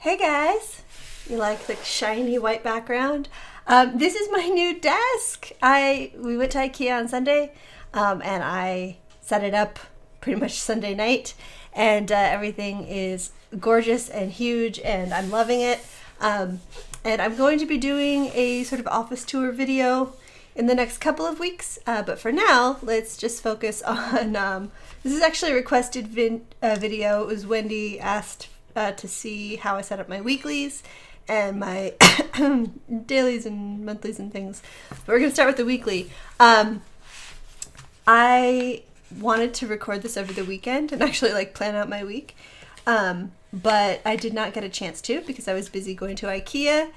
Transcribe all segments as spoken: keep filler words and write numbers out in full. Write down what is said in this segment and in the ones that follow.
Hey guys, you like the shiny white background? Um, this is my new desk. I we went to IKEA on Sunday um, and I set it up pretty much Sunday night, and uh, everything is gorgeous and huge and I'm loving it. Um, and I'm going to be doing a sort of office tour video in the next couple of weeks, uh, but for now let's just focus on um, this is actually a requested vin uh, video. It was Wendy asked Uh, to see how I set up my weeklies and my dailies and monthlies and things. But we're gonna start with the weekly. Um, I wanted to record this over the weekend and actually like plan out my week, um, but I did not get a chance to because I was busy going to IKEA,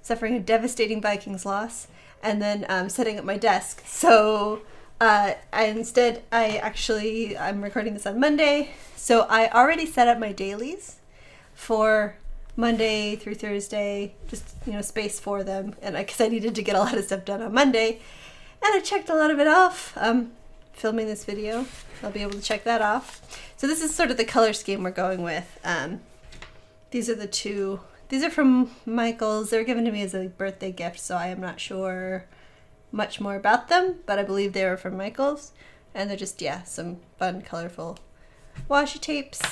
suffering a devastating Vikings loss, and then um, setting up my desk. So uh, I, instead I actually, I'm recording this on Monday, so I already set up my dailies for Monday through Thursday, just, you know, space for them, and I, cause I needed to get a lot of stuff done on Monday, and I checked a lot of it off. Um, filming this video, I'll be able to check that off. So this is sort of the color scheme we're going with. Um, these are the two, these are from Michael's. They were given to me as a birthday gift, so I am not sure much more about them, but I believe they were from Michael's, and they're just, yeah, some fun, colorful washi tapes.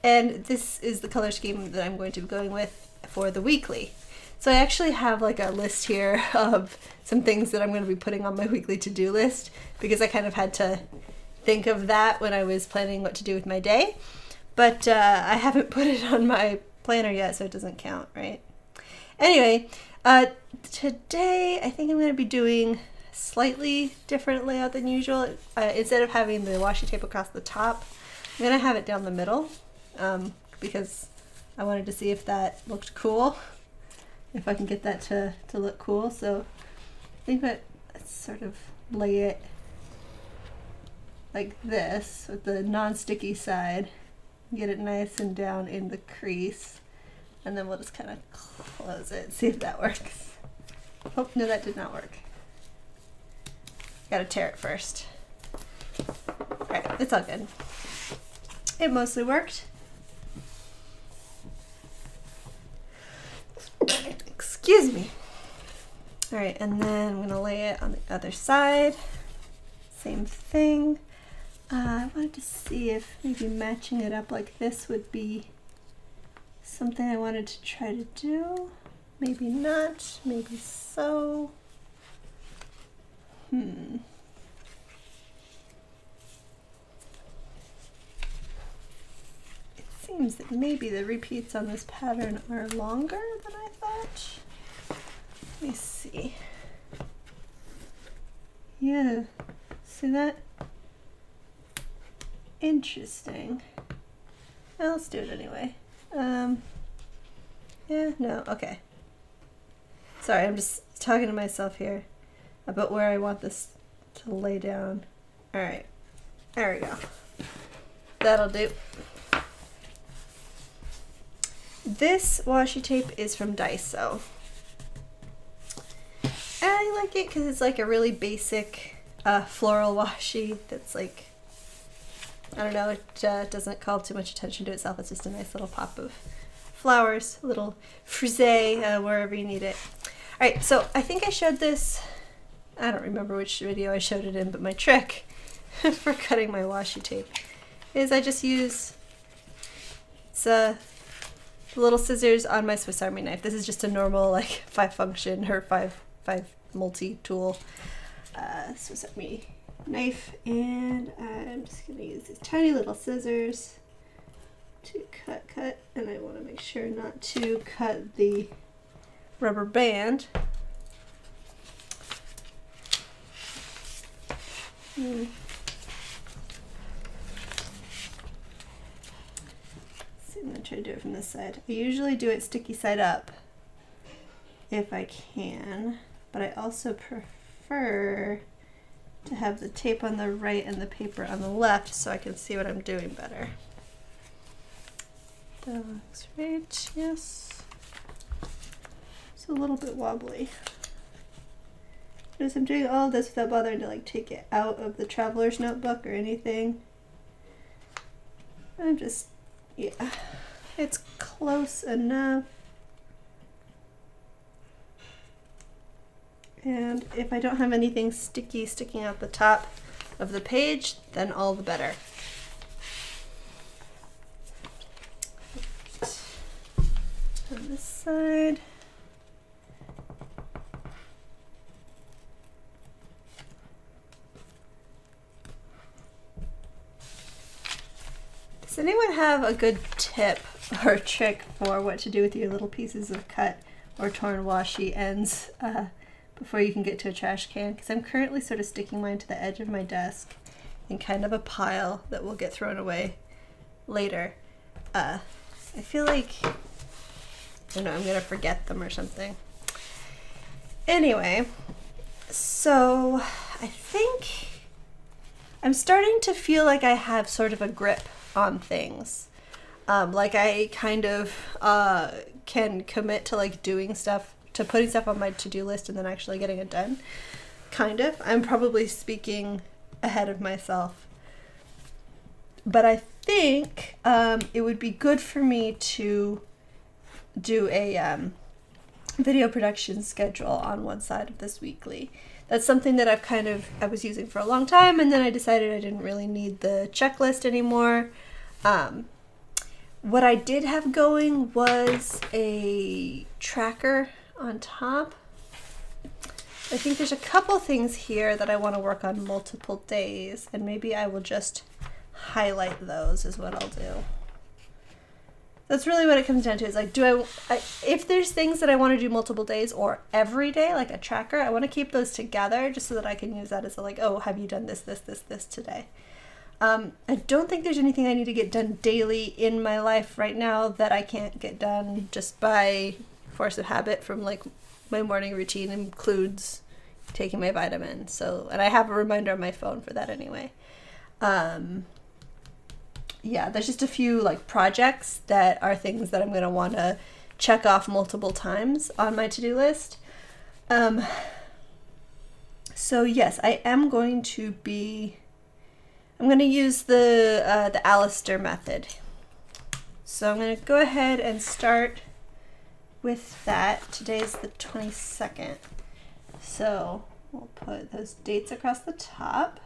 And this is the color scheme that I'm going to be going with for the weekly. So I actually have like a list here of some things that I'm going to be putting on my weekly to-do list, because I kind of had to think of that when I was planning what to do with my day. But uh, I haven't put it on my planner yet, so it doesn't count, right? Anyway, uh, today I think I'm going to be doing slightly different layout than usual. Uh, instead of having the washi tape across the top, I'm going to have it down the middle. Um, because I wanted to see if that looked cool, if I can get that to, to look cool. So I think that let's sort of lay it like this with the non-sticky side, get it nice and down in the crease, and then we'll just kind of close it, see if that works. Oh, no, that did not work. Gotta tear it first. All right, it's all good. It mostly worked. Excuse me. All right, and then I'm going to lay it on the other side. Same thing. Uh, I wanted to see if maybe matching it up like this would be something I wanted to try to do. Maybe not, maybe so. Hmm. It seems that maybe the repeats on this pattern are longer than I thought. Let me see. Yeah, see that? Interesting. Well, let's do it anyway. Um, yeah, no, okay. Sorry, I'm just talking to myself here about where I want this to lay down. All right, there we go. That'll do. This washi tape is from Daiso. I like it because it's like a really basic uh, floral washi that's like, I don't know, it uh, doesn't call too much attention to itself. It's just a nice little pop of flowers, a little frisee uh, wherever you need it. All right, so I think I showed this, I don't remember which video I showed it in, but my trick for cutting my washi tape is I just use, it's a, little scissors on my Swiss Army knife. This is just a normal like five function or five five multi tool uh, Swiss Army knife, and I'm just gonna use these tiny little scissors to cut cut and I want to make sure not to cut the rubber band. Mm. I'm going to try to do it from this side. I usually do it sticky side up if I can, but I also prefer to have the tape on the right and the paper on the left so I can see what I'm doing better. That looks right, yes. It's a little bit wobbly. Notice I'm doing all of this without bothering to like take it out of the traveler's notebook or anything. I'm just Yeah, It's close enough. And if I don't have anything sticky sticking out the top of the page, then all the better. On this side. Does anyone have a good tip or trick for what to do with your little pieces of cut or torn washi ends uh, before you can get to a trash can? Because I'm currently sort of sticking mine to the edge of my desk in kind of a pile that will get thrown away later. Uh, I feel like, I don't know, I'm gonna forget them or something. Anyway, so I think I'm starting to feel like I have sort of a grip on things. Um, like I kind of uh, can commit to like doing stuff, to putting stuff on my to-do list and then actually getting it done. Kind of. I'm probably speaking ahead of myself. But I think um, it would be good for me to do a um, video production schedule on one side of this weekly. That's something that I've kind of, I was using for a long time, and then I decided I didn't really need the checklist anymore. Um, what I did have going was a tracker on top. I think there's a couple things here that I want to work on multiple days, and maybe I will just highlight those is what I'll do. That's really what it comes down to, is like, do I, I, if there's things that I want to do multiple days or every day, like a tracker, I want to keep those together just so that I can use that as a, like, oh, have you done this, this, this, this today? Um, I don't think there's anything I need to get done daily in my life right now that I can't get done just by force of habit from, like, my morning routine includes taking my vitamins. So, and I have a reminder on my phone for that anyway. Um... Yeah, there's just a few like projects that are things that I'm going to want to check off multiple times on my to-do list. Um, so yes, I am going to be, I'm going to use the, uh, the Alistair Method. So I'm going to go ahead and start with that. Today's the twenty-second. So we'll put those dates across the top.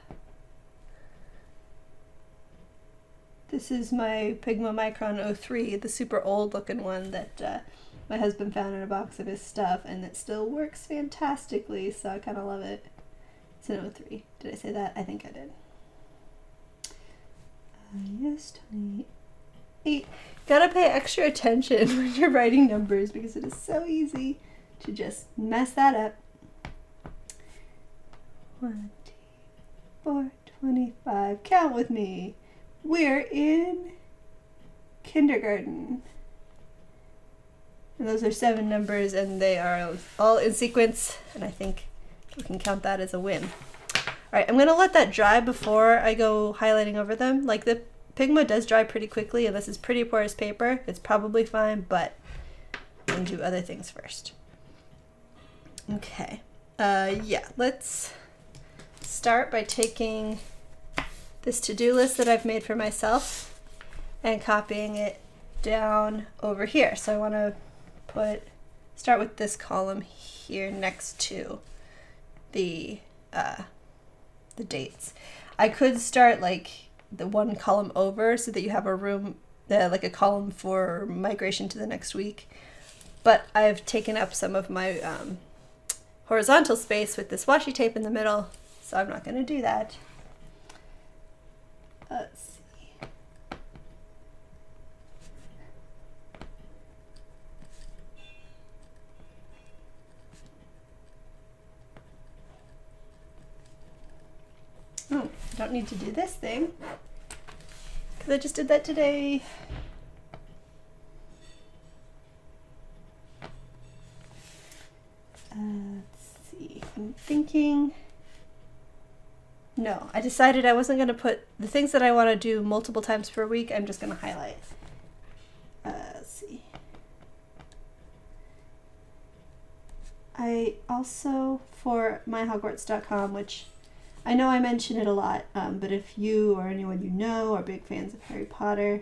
This is my Pigma Micron oh three, the super old looking one that uh, my husband found in a box of his stuff, and it still works fantastically, so I kind of love it. It's an oh three. Did I say that? I think I did. Uh, yes, twenty-eight. Gotta pay extra attention when you're writing numbers because it is so easy to just mess that up. one, two, four, twenty-five. Count with me. We're in kindergarten. And those are seven numbers and they are all in sequence, and I think we can count that as a win. Alright, I'm gonna let that dry before I go highlighting over them. Like, the Pigma does dry pretty quickly and this is pretty porous paper. It's probably fine, but I'm gonna do other things first. Okay. Uh, yeah, let's start by taking this to-do list that I've made for myself and copying it down over here. So I want to put, start with this column here next to the uh, the dates. I could start like the one column over so that you have a room, uh, like a column for migration to the next week, but I've taken up some of my um, horizontal space with this washi tape in the middle, so I'm not going to do that. Let's see. Oh, I don't need to do this thing because I just did that today. Uh, let's see. I'm thinking. No, I decided I wasn't going to put the things that I want to do multiple times per week. I'm just going to highlight. Uh, let's see. I also, for my hogwarts dot com, which I know I mention it a lot, um, but if you or anyone you know are big fans of Harry Potter,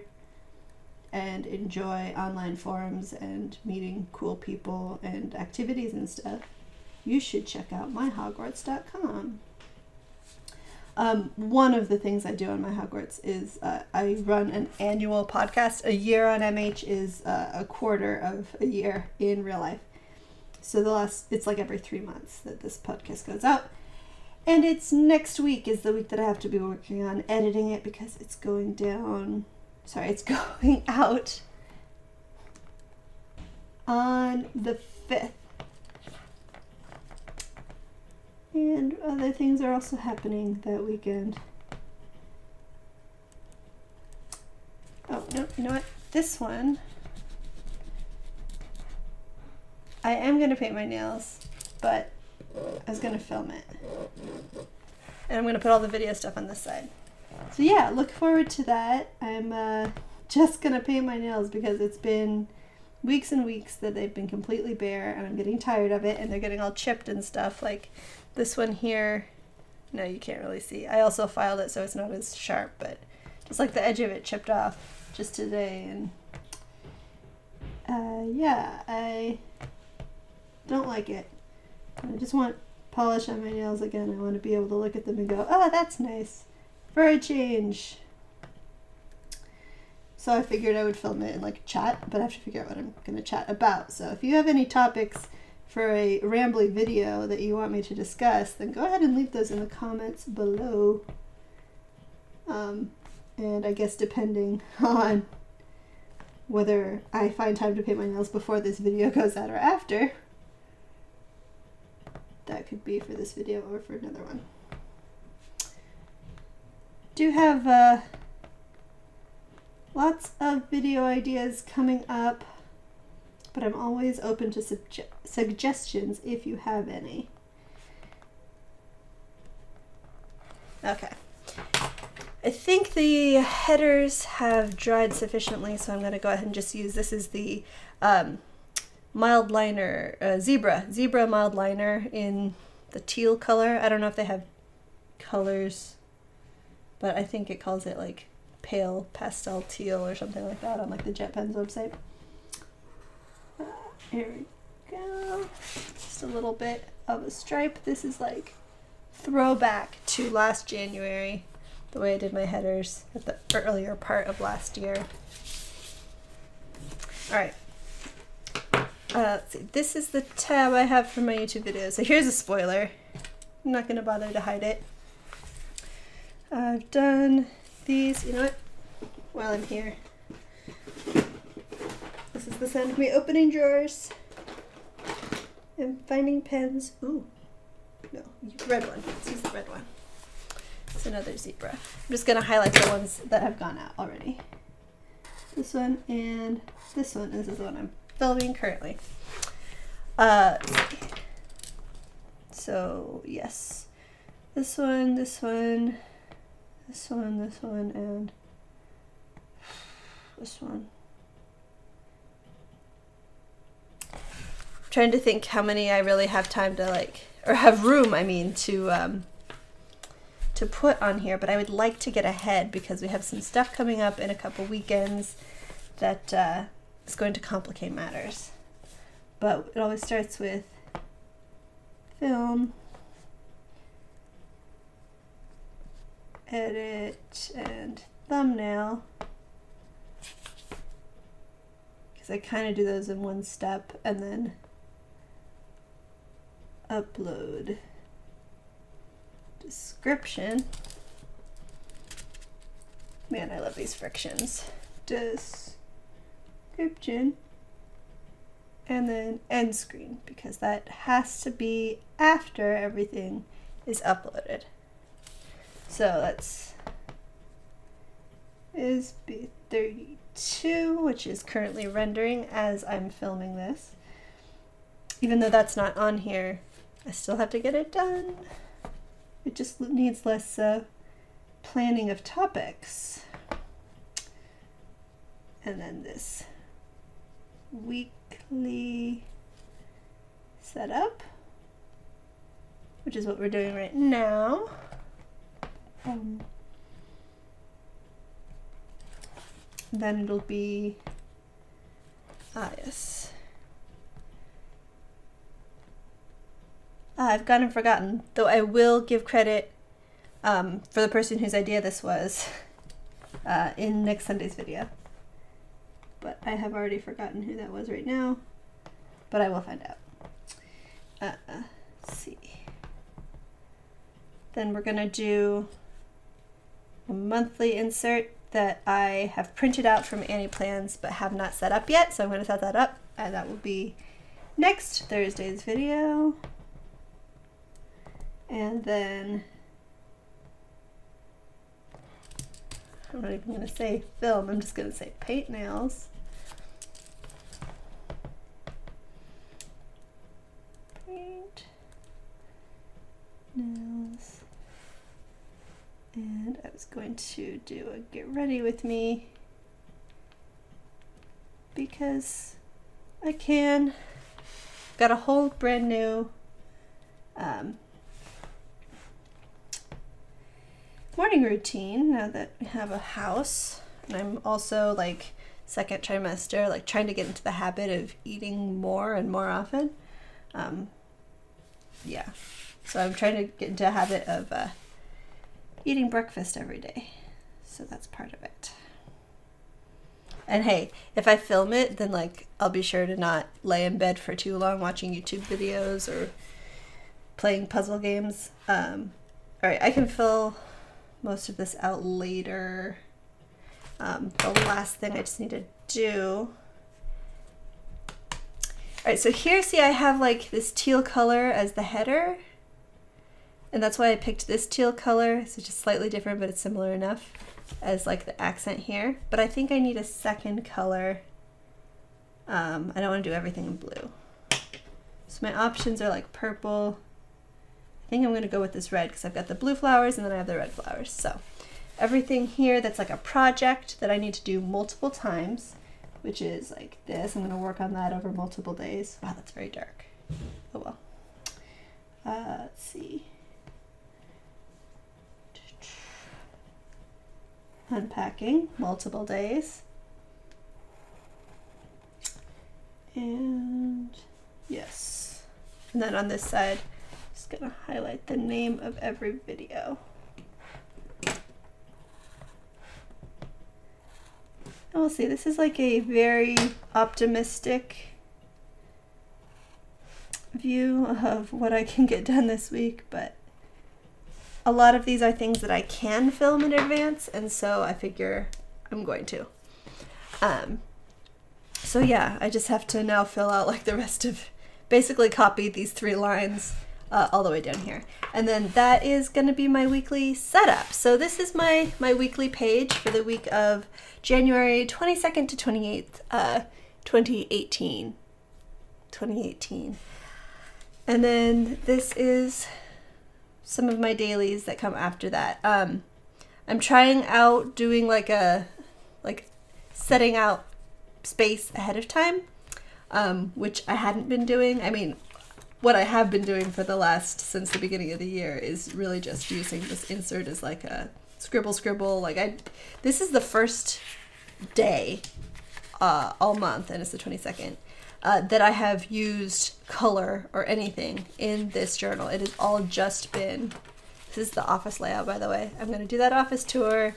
and enjoy online forums and meeting cool people and activities and stuff, you should check out my hogwarts dot com. Um, one of the things I do on My Hogwarts is uh, I run an annual podcast. A year on M H is uh, a quarter of a year in real life. So the last, it's like every three months that this podcast goes out. And it's next week is the week that I have to be working on editing it because it's going down, sorry, it's going out on the fifth. And other things are also happening that weekend. Oh, no, you know what? This one, I am going to paint my nails, but I was going to film it. And I'm going to put all the video stuff on this side. So yeah, look forward to that. I'm uh, just going to paint my nails because it's been weeks and weeks that they've been completely bare and I'm getting tired of it and they're getting all chipped and stuff. Like this one here, no, you can't really see. I also filed it so it's not as sharp, but just like the edge of it chipped off just today. And uh, yeah, I don't like it. I just want polish on my nails again. I want to be able to look at them and go, oh, that's nice for a change. So I figured I would film it and like chat, but I have to figure out what I'm going to chat about. So if you have any topics for a rambly video that you want me to discuss, then go ahead and leave those in the comments below. Um, and I guess depending on whether I find time to paint my nails before this video goes out or after, that could be for this video or for another one. Do have uh, lots of video ideas coming up, but I'm always open to suge suggestions if you have any. Okay, I think the headers have dried sufficiently, so I'm going to go ahead and just use, this is the um, mild liner, uh, zebra, zebra mild liner in the teal color. I don't know if they have colors, but I think it calls it like pale pastel teal or something like that on like the JetPens website. Uh, here we go. Just a little bit of a stripe. This is like throwback to last January, the way I did my headers at the earlier part of last year. All right. Uh, let's see, this is the tab I have for my YouTube videos. So here's a spoiler. I'm not going to bother to hide it. I've done these, you know what, while I'm here. This is the sound of me opening drawers and finding pens. Ooh, no, red one. Let's use the red one. It's another zebra. I'm just going to highlight the ones that have gone out already. This one and this one. This is the one I'm filming currently. Uh, so yes, this one, this one, this one, this one, and this one. I'm trying to think how many I really have time to like, or have room, I mean, to um, to put on here. But I would like to get ahead because we have some stuff coming up in a couple weekends that. Uh, It's going to complicate matters, but it always starts with film, edit, and thumbnail, because I kind of do those in one step, and then upload, description. Man, I love these frictions. Description. And then end screen, because that has to be after everything is uploaded. So that's is B thirty-two, which is currently rendering as I'm filming this. Even though that's not on here, I still have to get it done. It just needs less uh, planning of topics. And then this weekly setup, which is what we're doing right now. Um, then it'll be, ah yes. I've gone and forgotten, though I will give credit um, for the person whose idea this was uh, in next Sunday's video. But I have already forgotten who that was right now, but I will find out. Uh, let's see. Then we're gonna do a monthly insert that I have printed out from Annie Plans but have not set up yet, so I'm gonna set that up, and that will be next Thursday's video. And then, I'm not even gonna say film, I'm just gonna say paint nails. Paint nails. And I was going to do a get ready with me because I can. Got a whole brand new, um, morning routine now that we have a house, and I'm also like second trimester, like trying to get into the habit of eating more and more often. Um, yeah, so I'm trying to get into a habit of uh, eating breakfast every day, so that's part of it. And hey, if I film it, then like I'll be sure to not lay in bed for too long watching YouTube videos or playing puzzle games. Um, all right, I can fill most of this out later. Um, the last thing I just need to do. All right, so here, see, I have like this teal color as the header, and that's why I picked this teal color. So just slightly different, but it's similar enough as like the accent here. But I think I need a second color. Um, I don't want to do everything in blue. So my options are like purple. I think I'm gonna go with this red because I've got the blue flowers and then I have the red flowers. So everything here that's like a project that I need to do multiple times, which is like this, I'm gonna work on that over multiple days. Wow, that's very dark. Oh well. Uh, let's see. Unpacking, multiple days. And yes. And then on this side, just gonna highlight the name of every video. And we'll see, this is like a very optimistic view of what I can get done this week, but a lot of these are things that I can film in advance, and so I figure I'm going to. Um, so yeah, I just have to now fill out like the rest of, basically copy these three lines Uh, all the way down here. And then that is gonna be my weekly setup. So this is my, my weekly page for the week of January twenty-second to twenty-eighth, uh, twenty eighteen. twenty eighteen. And then this is some of my dailies that come after that. Um, I'm trying out doing like a, like setting out space ahead of time, um, which I hadn't been doing. I mean, what I have been doing for the last, since the beginning of the year, is really just using this insert as like a scribble scribble. Like I, this is the first day uh, all month, and it's the twenty-second, uh, that I have used color or anything in this journal. It has all just been, this is the office layout, by the way. I'm gonna do that office tour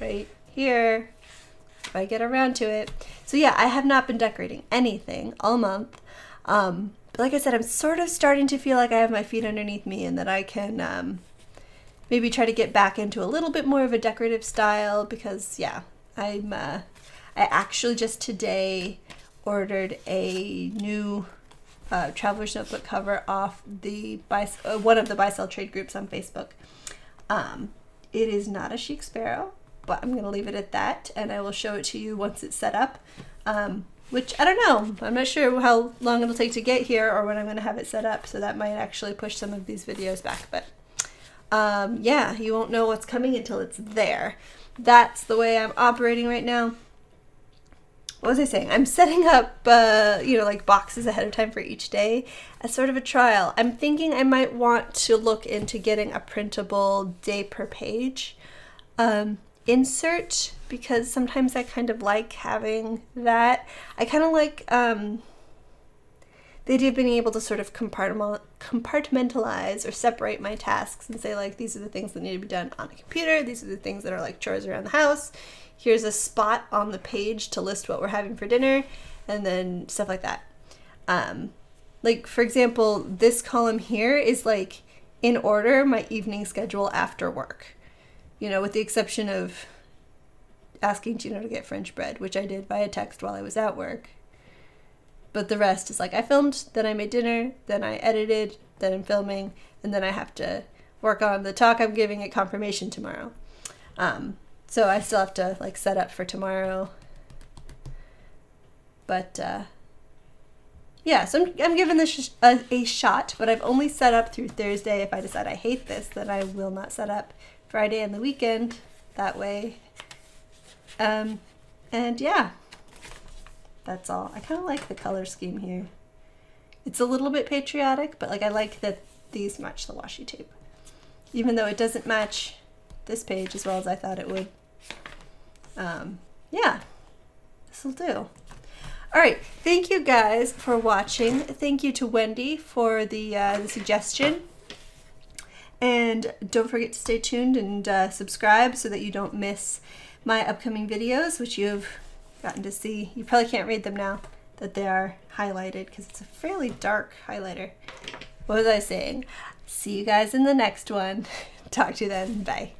right here, if I get around to it. So yeah, I have not been decorating anything all month. Um, but like I said, I'm sort of starting to feel like I have my feet underneath me and that I can um, maybe try to get back into a little bit more of a decorative style because, yeah, I'm, uh, I actually just today ordered a new uh, Traveler's Notebook cover off the buy, uh, one of the buy-sell trade groups on Facebook. Um, it is not a chic sparrow, but I'm going to leave it at that, and I will show it to you once it's set up. Um, Which, I don't know, I'm not sure how long it'll take to get here or when I'm gonna have it set up, so that might actually push some of these videos back, but um, yeah, you won't know what's coming until it's there. That's the way I'm operating right now. What was I saying? I'm setting up, uh, you know, like boxes ahead of time for each day as sort of a trial. I'm thinking I might want to look into getting a printable day per page. Um, insert because sometimes I kind of like having that. I kind of like um, the idea of being able to sort of compartmentalize or separate my tasks and say, like, these are the things that need to be done on a computer, these are the things that are like chores around the house, here's a spot on the page to list what we're having for dinner, and then stuff like that. Um, like, for example, this column here is like, in order, my evening schedule after work. You know, with the exception of asking Gino to get French bread, which I did via text while I was at work. But the rest is like, I filmed, then I made dinner, then I edited, then I'm filming, and then I have to work on the talk I'm giving at confirmation tomorrow. Um, so I still have to like set up for tomorrow. But uh, yeah, so I'm, I'm giving this sh a, a shot, but I've only set up through Thursday. If I decide I hate this, then I will not set up Friday and the weekend that way. Um, and yeah, that's all. I kind of like the color scheme here. It's a little bit patriotic, but like I like that these match the washi tape, even though it doesn't match this page as well as I thought it would. Um, yeah, this will do. All right, thank you guys for watching. Thank you to Wendy for the, uh, the suggestion. And don't forget to stay tuned and uh, subscribe so that you don't miss my upcoming videos, which you've gotten to see. You probably can't read them now that they are highlighted because it's a fairly dark highlighter. What was I saying? See you guys in the next one. Talk to you then. Bye.